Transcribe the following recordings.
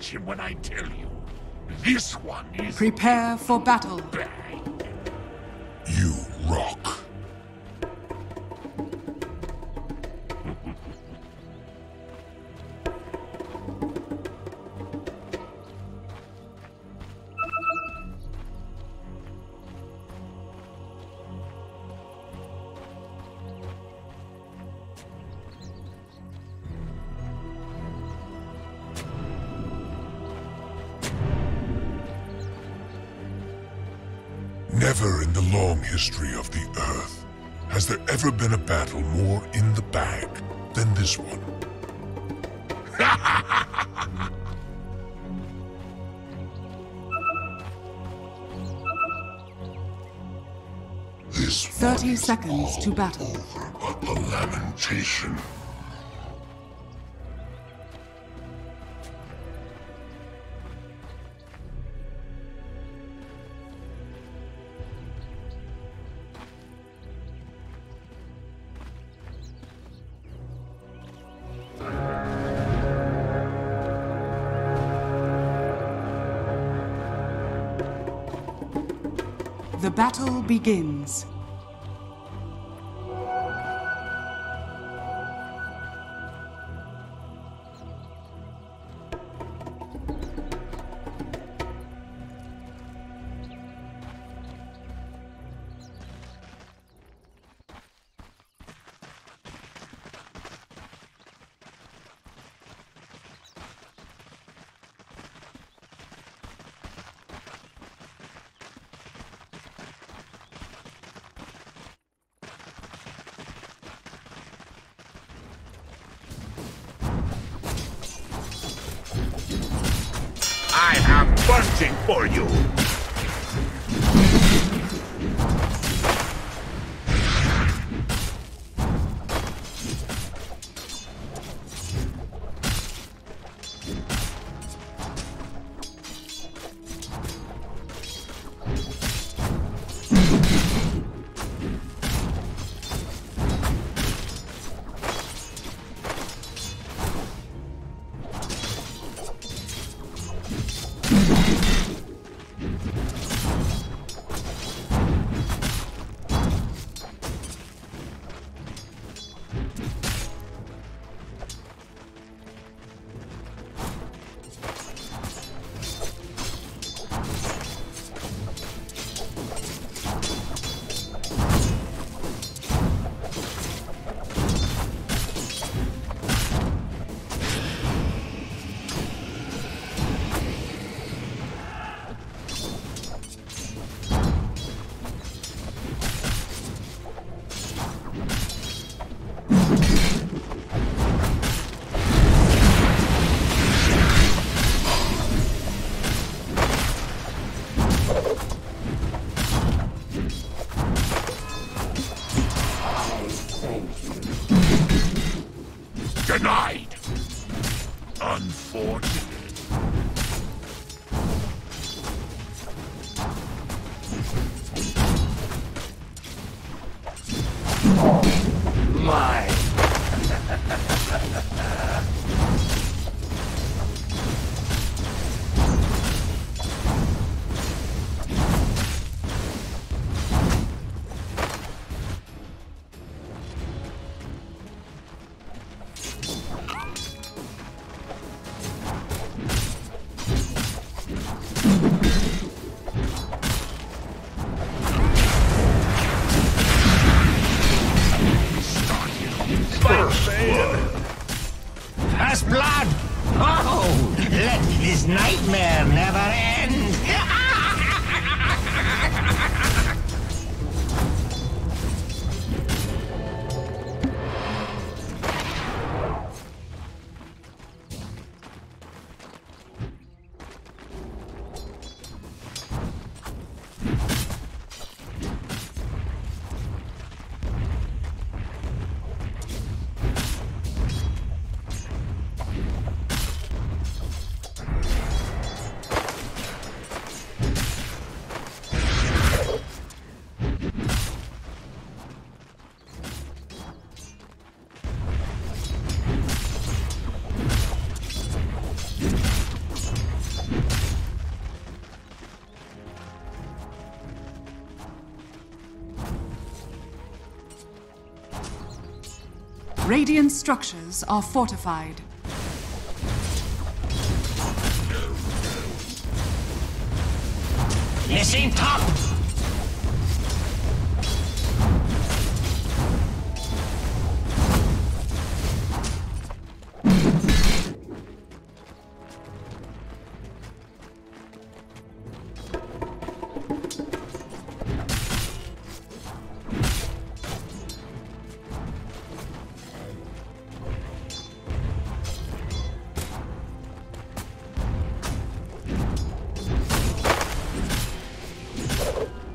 punch him when I tell you. This one is... Prepare for battle. Bang. You rock. Never in the long history of the Earth has there ever been a battle more in the bag than this one. This 30 seconds to battle. Over but the lamentation. The battle begins. I am punching for you! Denied! Unfortunate. Oh, my! There's blood! Oh! Let this nightmare never end! Radiant structures are fortified. Missing top!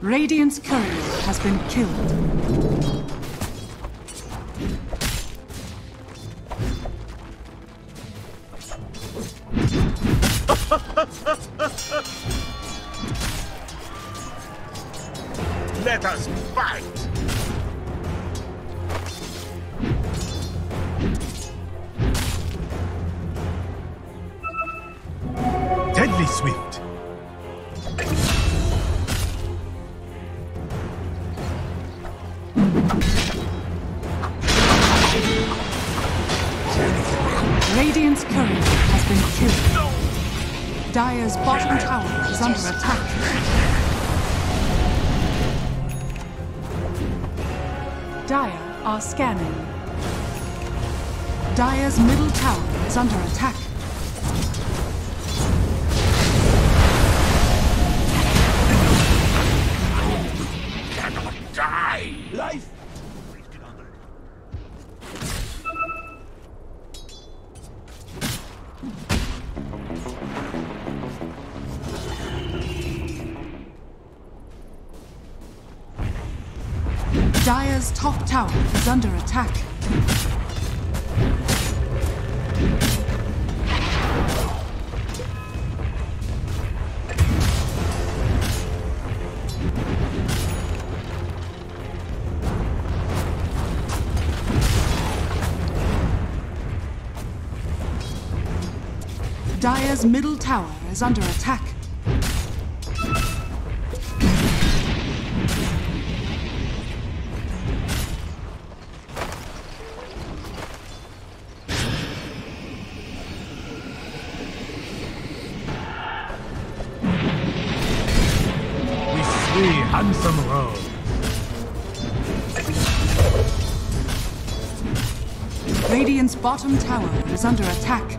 Radiant's courier has been killed. Let us fight! Deadly swift. Radiant's courier has been killed. Dire's bottom tower is under attack. Dire are scanning. Dire's middle tower is under attack. Dire's top tower is under attack. Dire's middle tower is under attack. Handsome road. Radiant's bottom tower is under attack.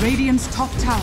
Radiant's top tower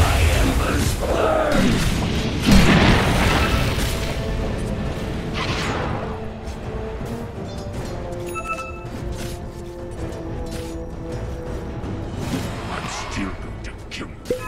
My embers burn. I'm still going to kill you.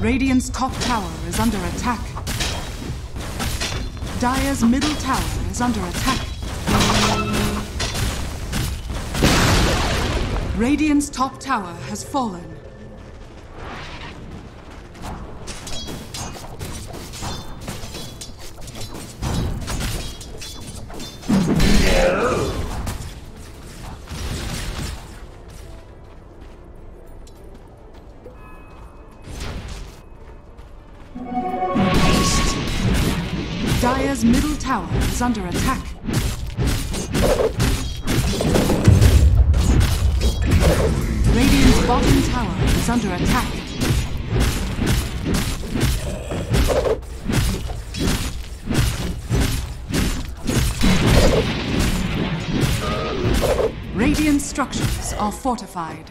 Radiant's top tower is under attack. Dire's middle tower is under attack. Radiant's top tower has fallen. Dire's middle tower is under attack. Radiant's bottom tower is under attack. These structures are fortified.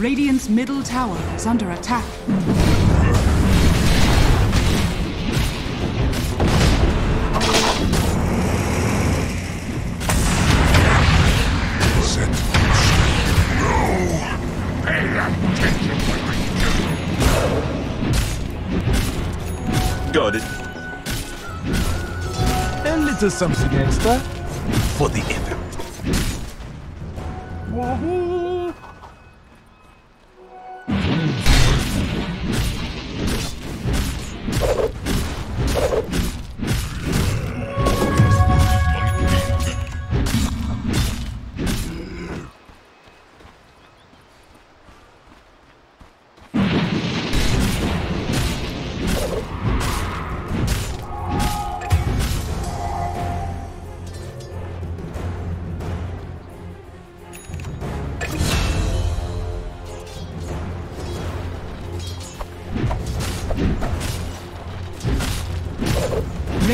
Radiant's middle tower is under attack. No! Pay attention! Got it. A little something extra for the effort. Wahoo!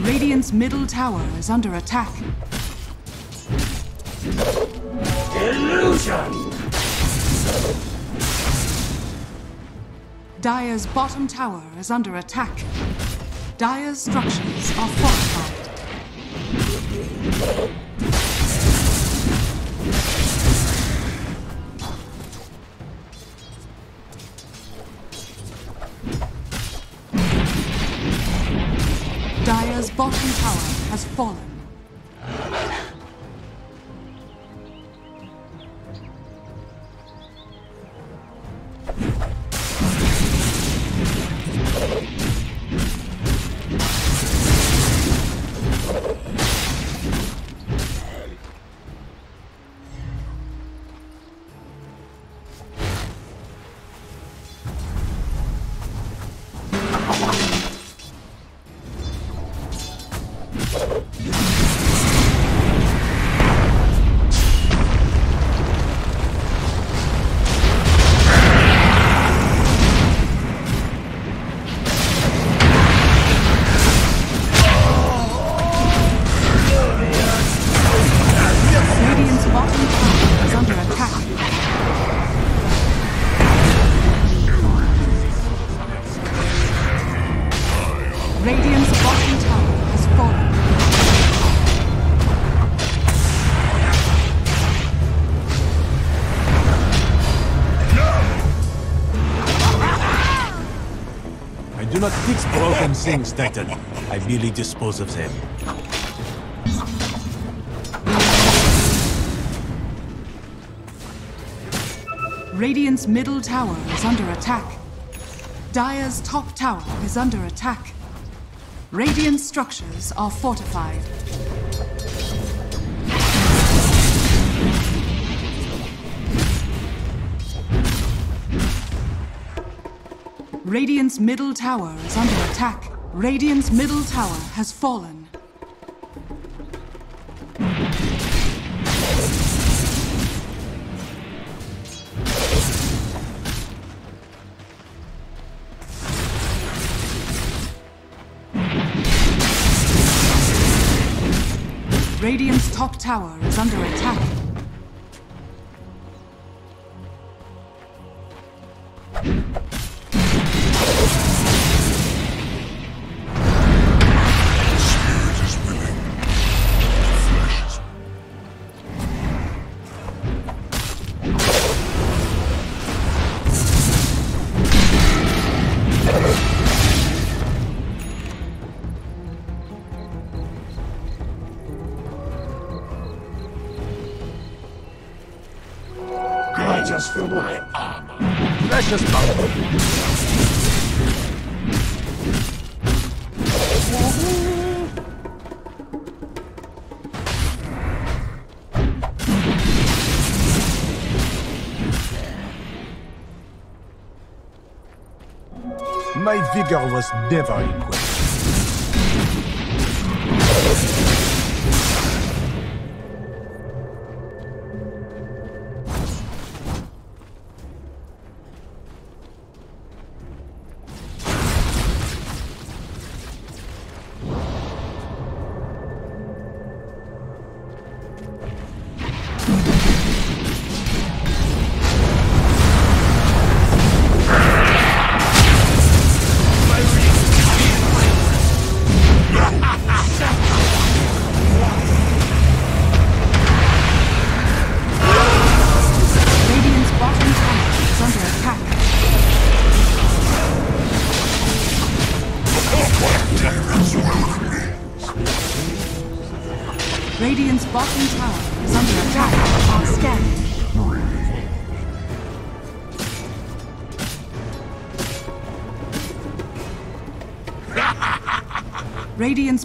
Radiant's middle tower is under attack. Illusion! Dire's bottom tower is under attack. Dire's structures are fortified. Dire's bottom tower has fallen. I do not fix broken things, Titan. I merely dispose of them. Radiant's middle tower is under attack. Dire's top tower is under attack. Radiant structures are fortified. Radiant's middle tower is under attack. Radiant's middle tower has fallen. Radiant's top tower is under attack. For my armor. Precious power. My vigor was never in question. Radiant's bottom tower is under attack. Our scan. Radiant's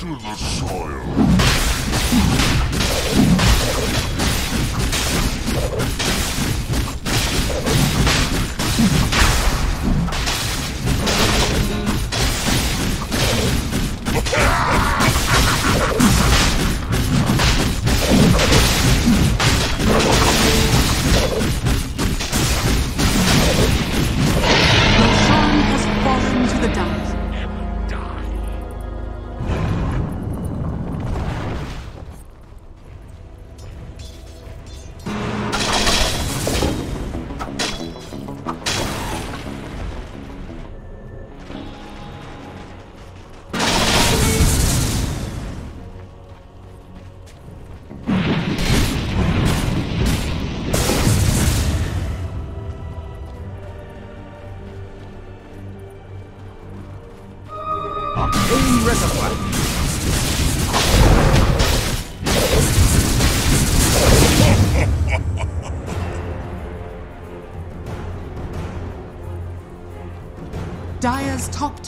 To the soil. Dire's top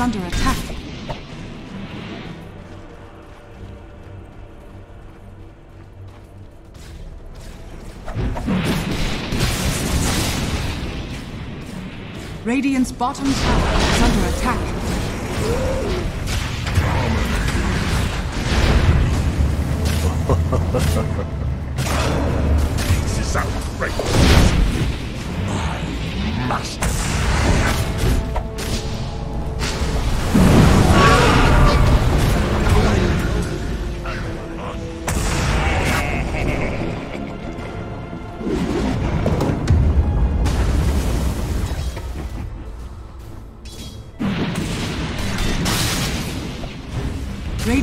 Under attack. Radiant's bottom tower is under attack. This is outrageous. I must.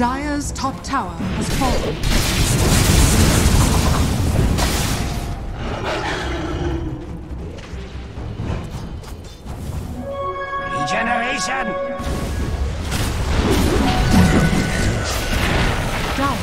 Dire's top tower is under attack. Dire's top tower has fallen. Regeneration! Dire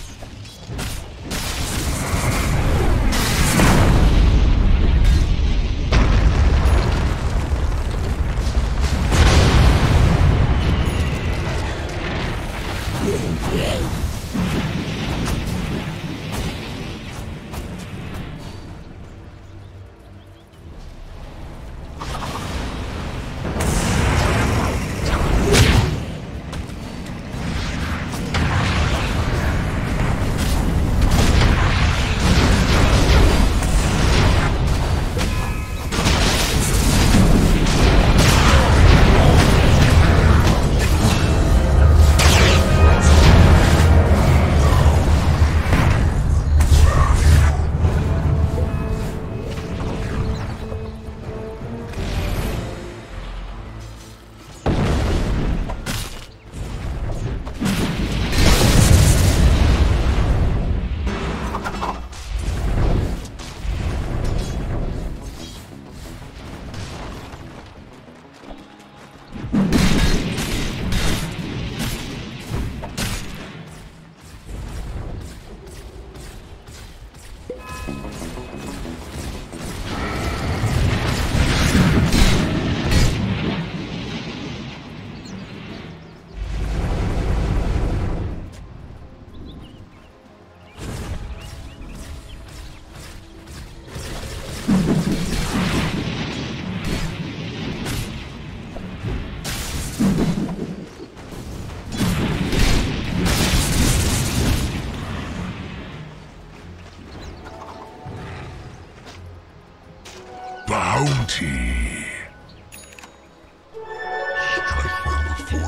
Radiant's bottom tower is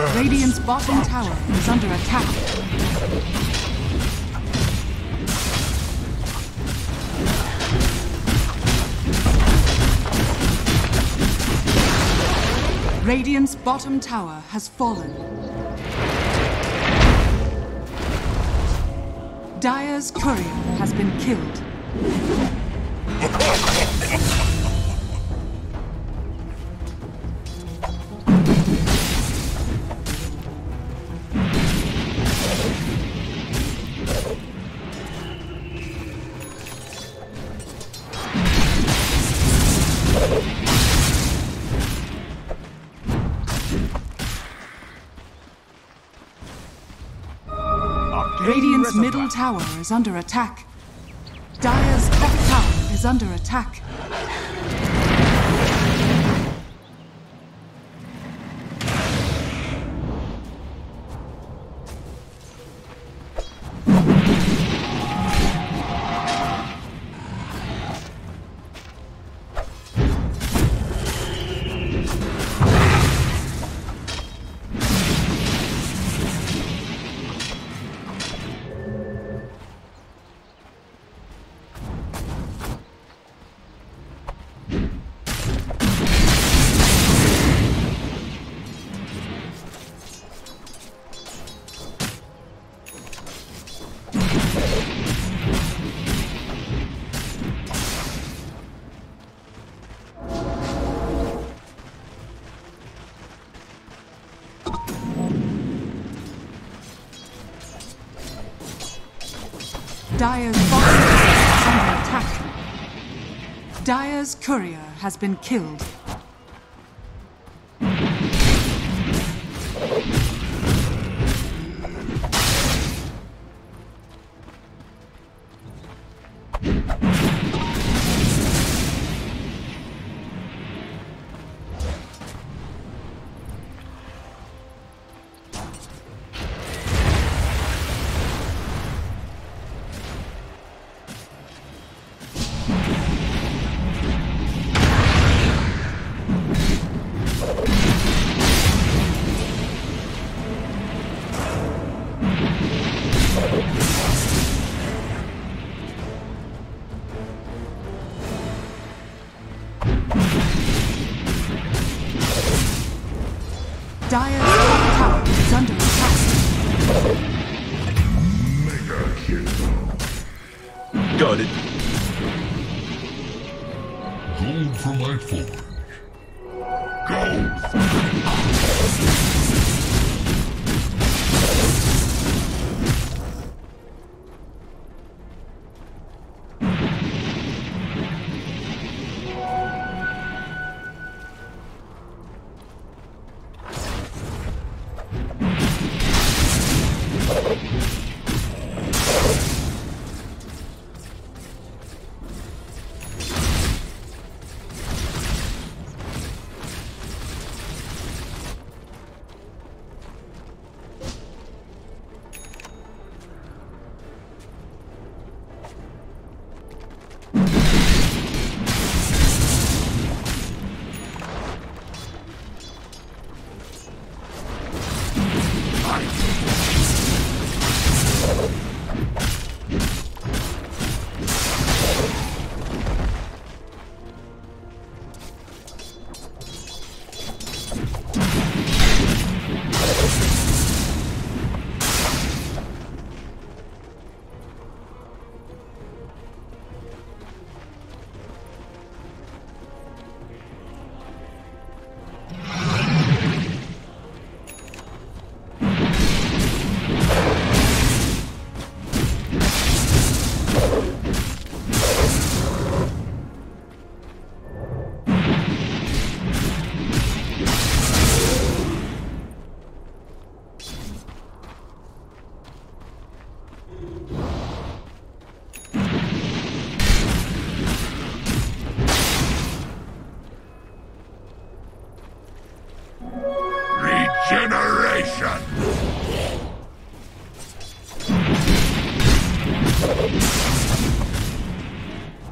under attack. Radiant's bottom tower has fallen. Dire's courier has been killed. Radiant's middle tower is under attack. Dire's top tower is under attack. Dire's bottom tower is under attack. Dire's courier has been killed. Dire's top tower is under attack. Mega kill. Got it. Gold for my forge. Dire's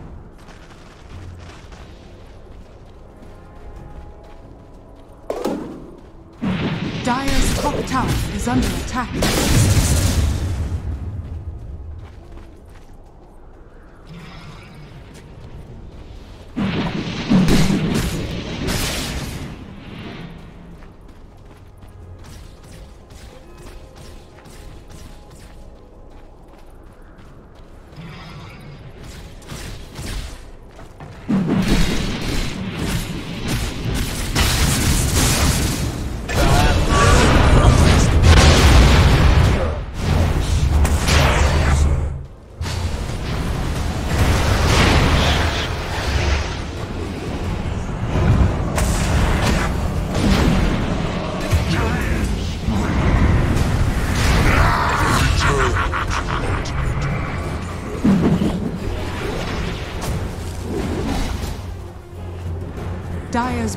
top tower is under attack. Dire's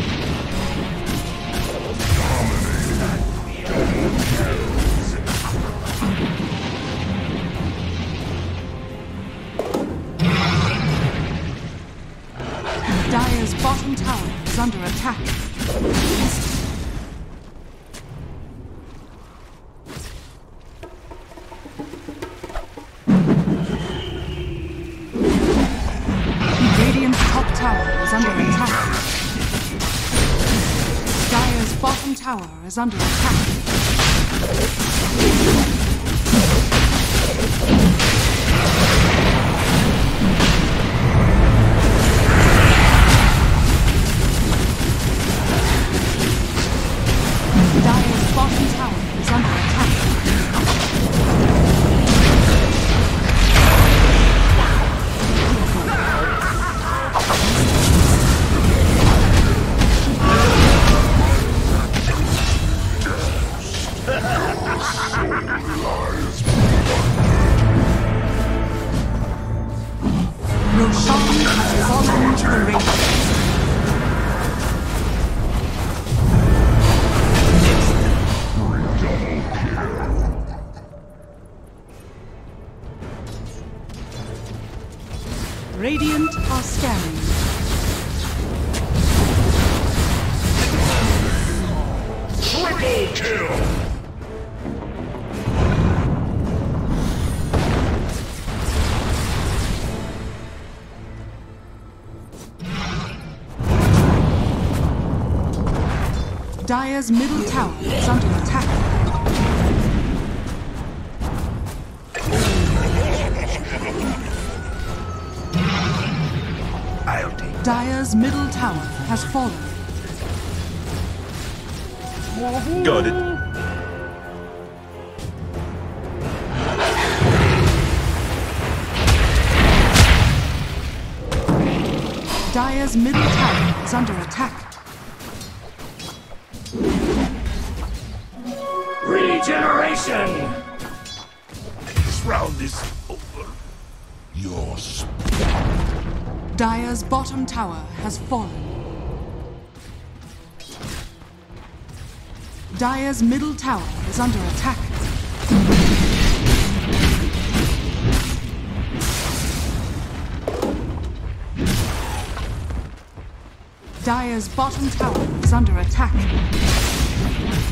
Dire's bottom tower is under attack. Tower is under attack. Dire's bottom tower is under attack. Radiant are scanning. Triple kill! Dire's middle tower is under attack. Dire's middle tower has fallen. Got it. Dire's middle tower is under attack. Regeneration! This round is over. Your spot. Dire's bottom tower has fallen. Dire's middle tower is under attack. Dire's bottom tower is under attack. Dire's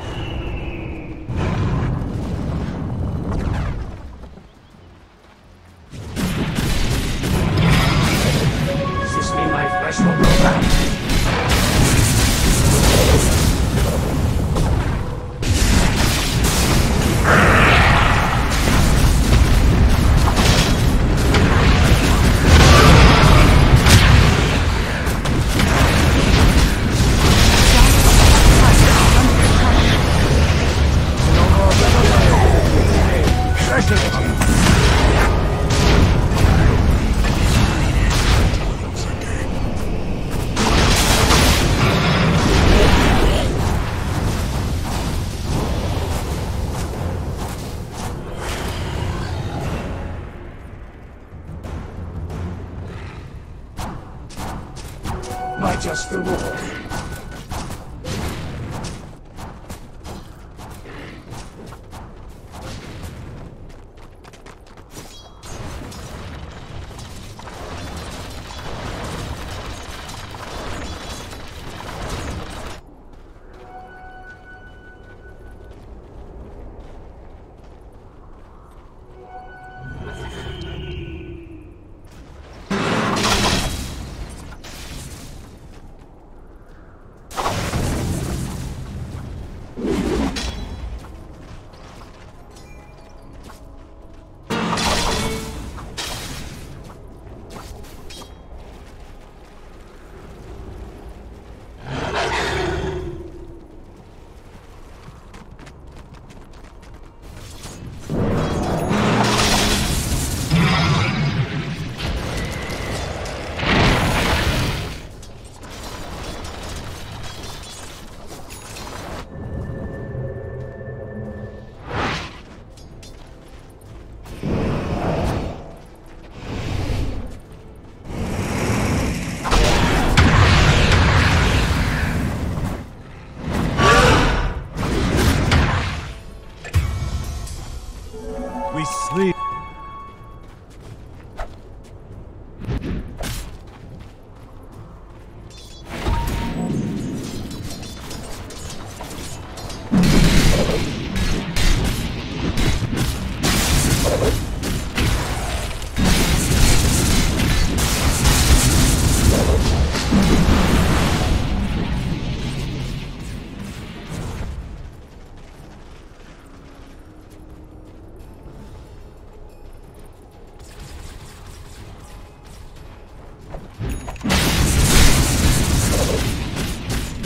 by just the war.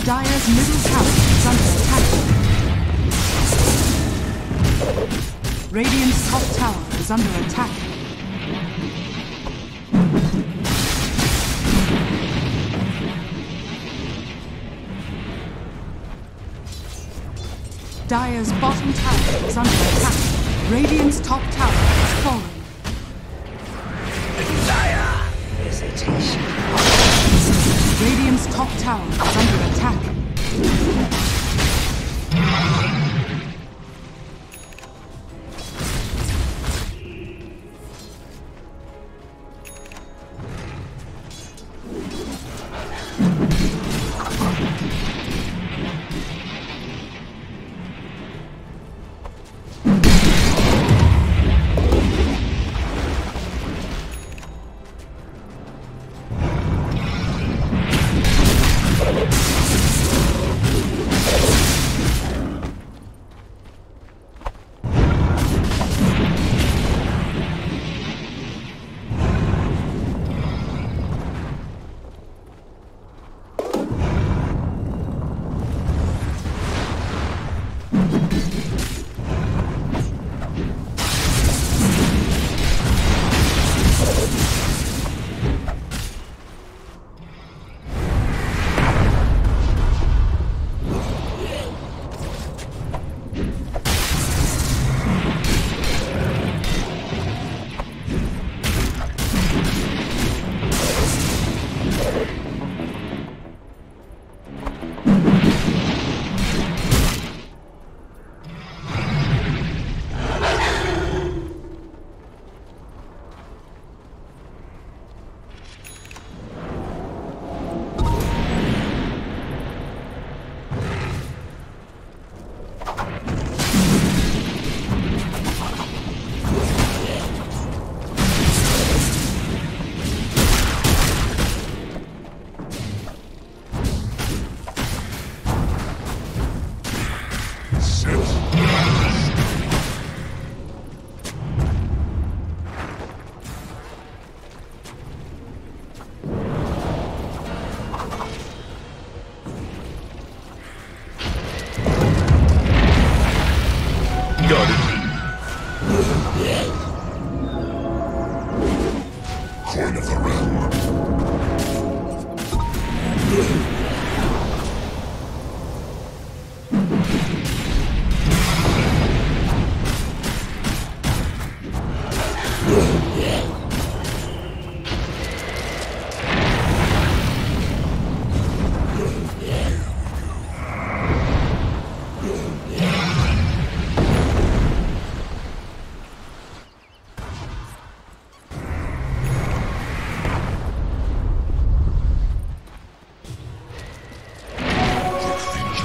Dire's middle tower is under attack. Radiant's top tower is under attack. Dire's bottom tower is under attack. Radiant's top tower is falling. Dire hesitation. Radiant's top tower is under attack.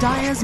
Dire's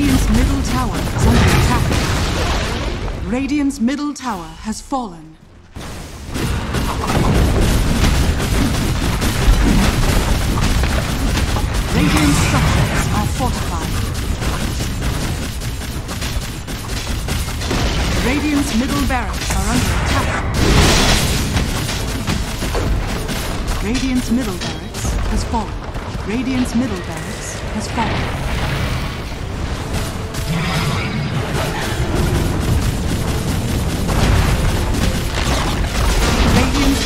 Radiant's middle tower is under attack. Radiant's middle tower has fallen. Radiant structures are fortified. Radiant's middle barracks are under attack. Radiant's middle barracks has fallen. Radiant's middle barracks has fallen.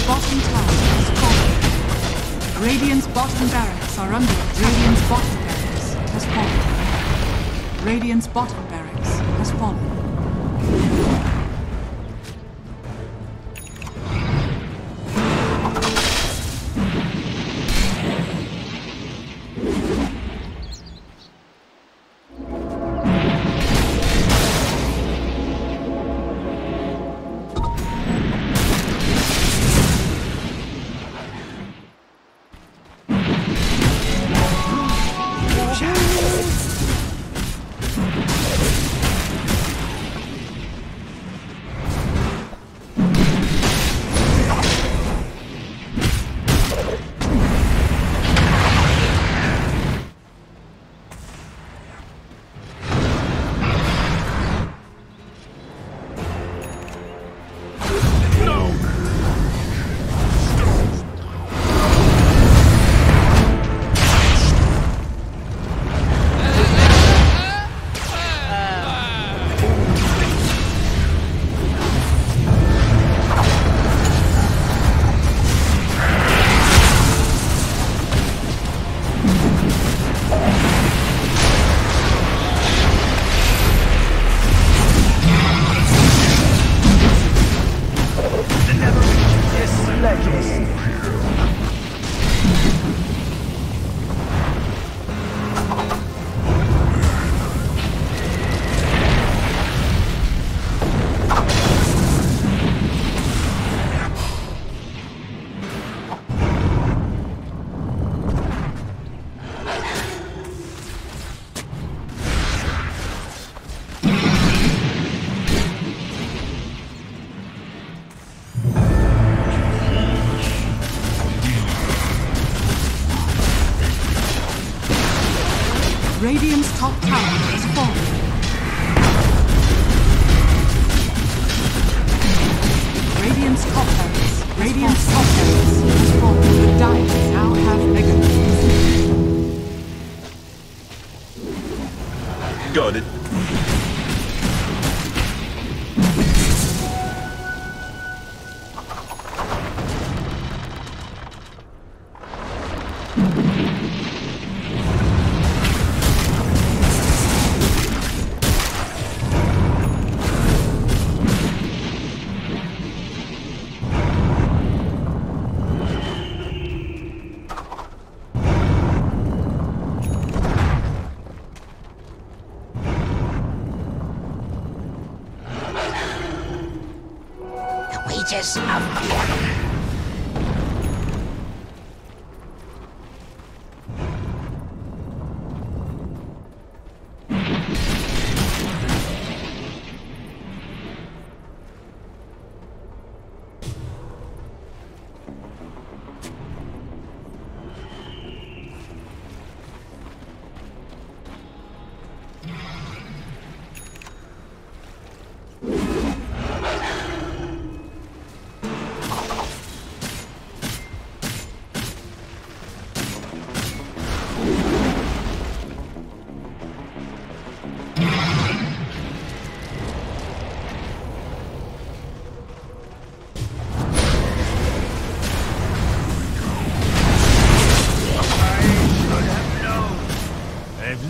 Bottom tower is fallen. Radiant's bottom barracks are under attack. Radiant's bottom barracks has fallen. Radiant's bottom barracks has fallen. Radiant's top tower has fallen. Radiant's top barracks. Radiant's top barracks has fallen. The Dire now have mega moves. Got it. Sieges aufgehoben.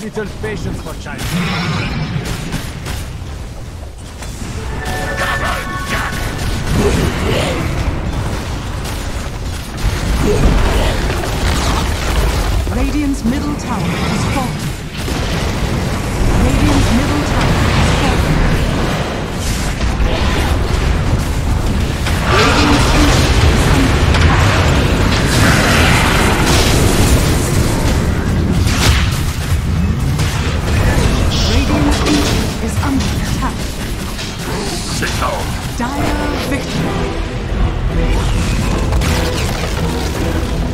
Little patience for China. Dire victory.